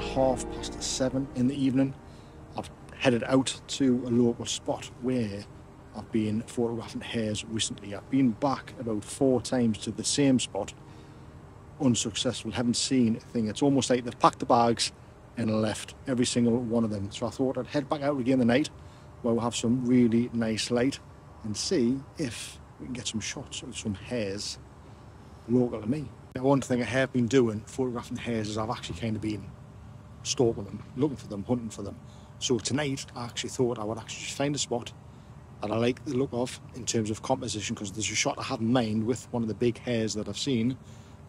half past 7 in the evening, I've headed out to a local spot where I've been photographing hares recently. I've been back about 4 times to the same spot, unsuccessful, haven't seen a thing. It's almost like they've packed the bags and left, every single one of them. So I thought I'd head back out again tonight, where we'll have some really nice light and see if we can get some shots of some hares local to me. Now, one thing I have been doing, photographing hares, is I've actually kind of been stalking them, looking for them, hunting for them. So tonight, I actually thought I would actually just find a spot that I like the look of in terms of composition, because there's a shot I had in mind with one of the big hares that I've seen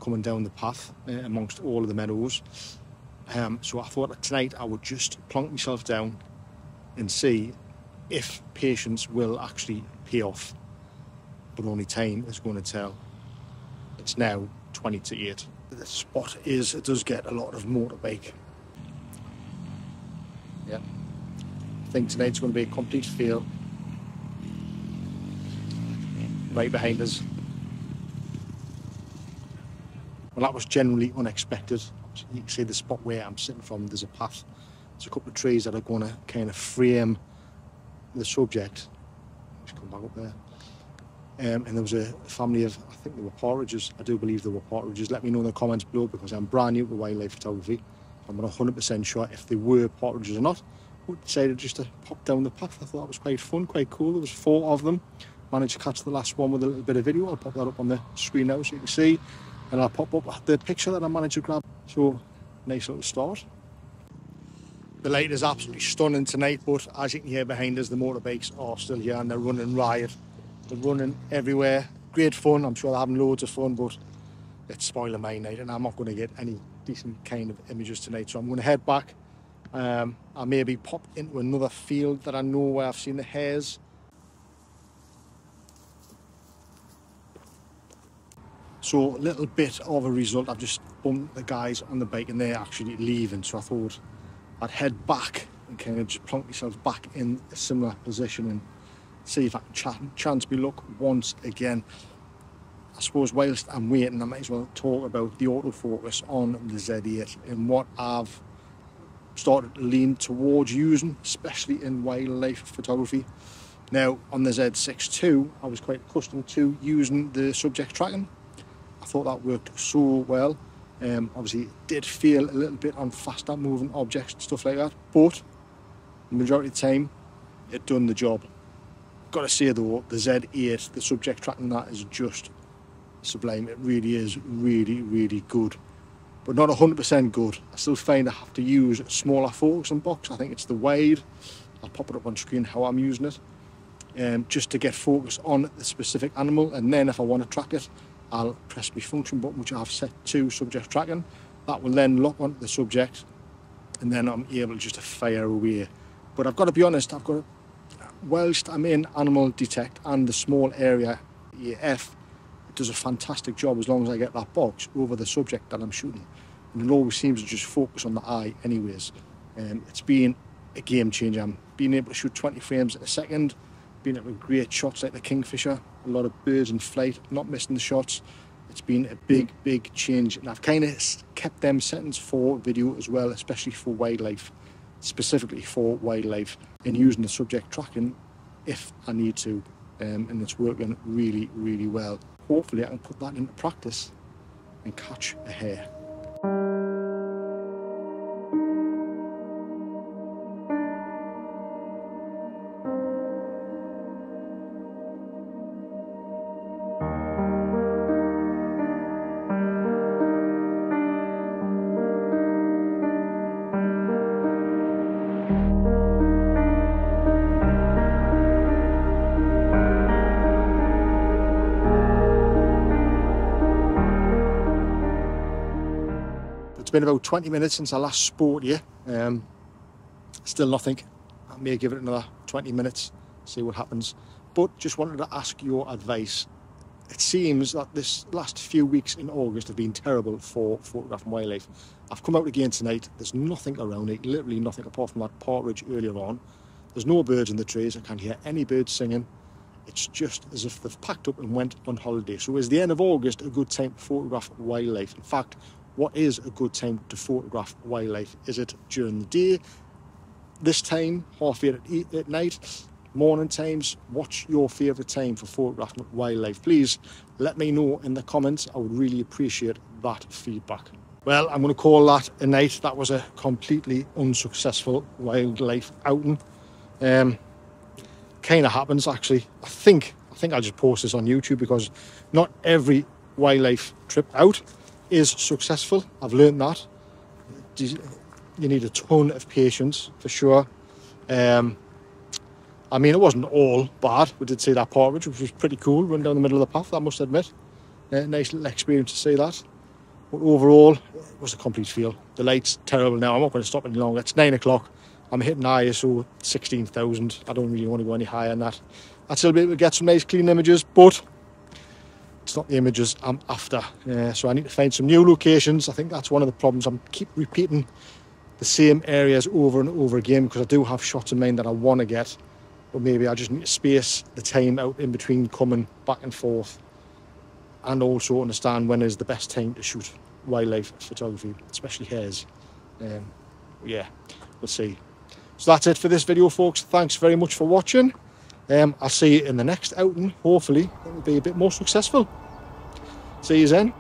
coming down the path amongst all of the meadows. So I thought that tonight I would just plonk myself down and see if patience will actually pay off. But only time is going to tell. It's now 7:40. The spot is, it does get a lot of motorbike. Yeah. I think tonight's going to be a complete fail. Right behind us. Well, that was generally unexpected. You can see the spot where I'm sitting from, there's a path. There's a couple of trees that are going to kind of frame the subject. Just come back up there. And there was a family of, I think they were partridges. I do believe they were partridges. Let me know in the comments below, because I'm brand new to wildlife photography. I'm not 100% sure if they were partridges or not. But I decided just to pop down the path. I thought that was quite fun, quite cool. There was 4 of them. Managed to catch the last one with a little bit of video. I'll pop that up on the screen now so you can see. And I'll pop up the picture that I managed to grab. So, nice little start. The light is absolutely stunning tonight, but as you can hear behind us, the motorbikes are still here and they're running riot. They're running everywhere. Great fun. I'm sure they're having loads of fun, but it's spoiling my night and I'm not going to get any decent kind of images tonight. So I'm going to head back. I maybe pop into another field that I know where I've seen the hares. So a little bit of a result, I've just bumped the guys on the bike and they're actually leaving. So I thought I'd head back and kind of just plonk myself back in a similar position and see if I can chance my luck once again. I suppose whilst I'm waiting, I might as well talk about the autofocus on the Z8 and what I've started to lean towards using, especially in wildlife photography. Now, on the Z6 II, I was quite accustomed to using the subject tracking. I thought that worked so well. Obviously, it did feel a little bit on faster moving objects and stuff like that, but the majority of the time, it done the job. Gotta say though, the Z8, the subject tracking, that is just sublime. It really is really good, but not 100% good. I still find I have to use a smaller focusing box. I think it's the wide. I'll pop it up on screen how I'm using it, just to get focus on the specific animal, and then if I want to track it, I'll press my function button, which I've set to subject tracking. That will then lock onto the subject, and then I'm able just to fire away. But I've got to be honest, I've got to, whilst I'm in animal detect and the small area EF, it does a fantastic job as long as I get that box over the subject that I'm shooting. And it always seems to just focus on the eye anyways. It's been a game changer. I'm being able to shoot 20 frames a second, been at great shots like the kingfisher, a lot of birds in flight, not missing the shots. It's been a big change, and I've kind of kept them settings for video as well, especially for wildlife, specifically for wildlife, and using the subject tracking if I need to, and it's working really well. Hopefully I can put that into practice and catch a hare. It's been about 20 minutes since I last spoke to you. Still nothing. I may give it another 20 minutes, see what happens. But just wanted to ask your advice. It seems that this last few weeks in August have been terrible for photographing wildlife. I've come out again tonight. There's nothing around it, literally nothing apart from that partridge earlier on. There's no birds in the trees. I can't hear any birds singing. It's just as if they've packed up and went on holiday. So is the end of August a good time to photograph wildlife? In fact, what is a good time to photograph wildlife? Is it during the day, this time, half eight at night, morning times? What's your favourite time for photographing wildlife? Please let me know in the comments. I would really appreciate that feedback. Well, I'm going to call that a night. That was a completely unsuccessful wildlife outing. Kind of happens, actually. I think I'll just post this on YouTube, because not every wildlife trip out is successful. I've learned that. You need a ton of patience for sure. I mean, it wasn't all bad. We did see that partridge, which was pretty cool, run down the middle of the path, I must admit. Nice little experience to see that. But overall, it was a complete fail. The light's terrible now. I'm not going to stop any longer. It's 9 o'clock. I'm hitting ISO 16,000. I don't really want to go any higher than that. I'd still be able to get some nice clean images, but it's not the images I'm after. So I need to find some new locations. I think that's one of the problems. I keep repeating the same areas over and over again, because I do have shots in mind that I want to get. But maybe I just need to space the time out in between coming back and forth, and also understand when is the best time to shoot wildlife photography, especially hares. Yeah, we'll see. So that's it for this video, folks. Thanks very much for watching. I'll see you in the next outing. Hopefully it will be a bit more successful. See you then.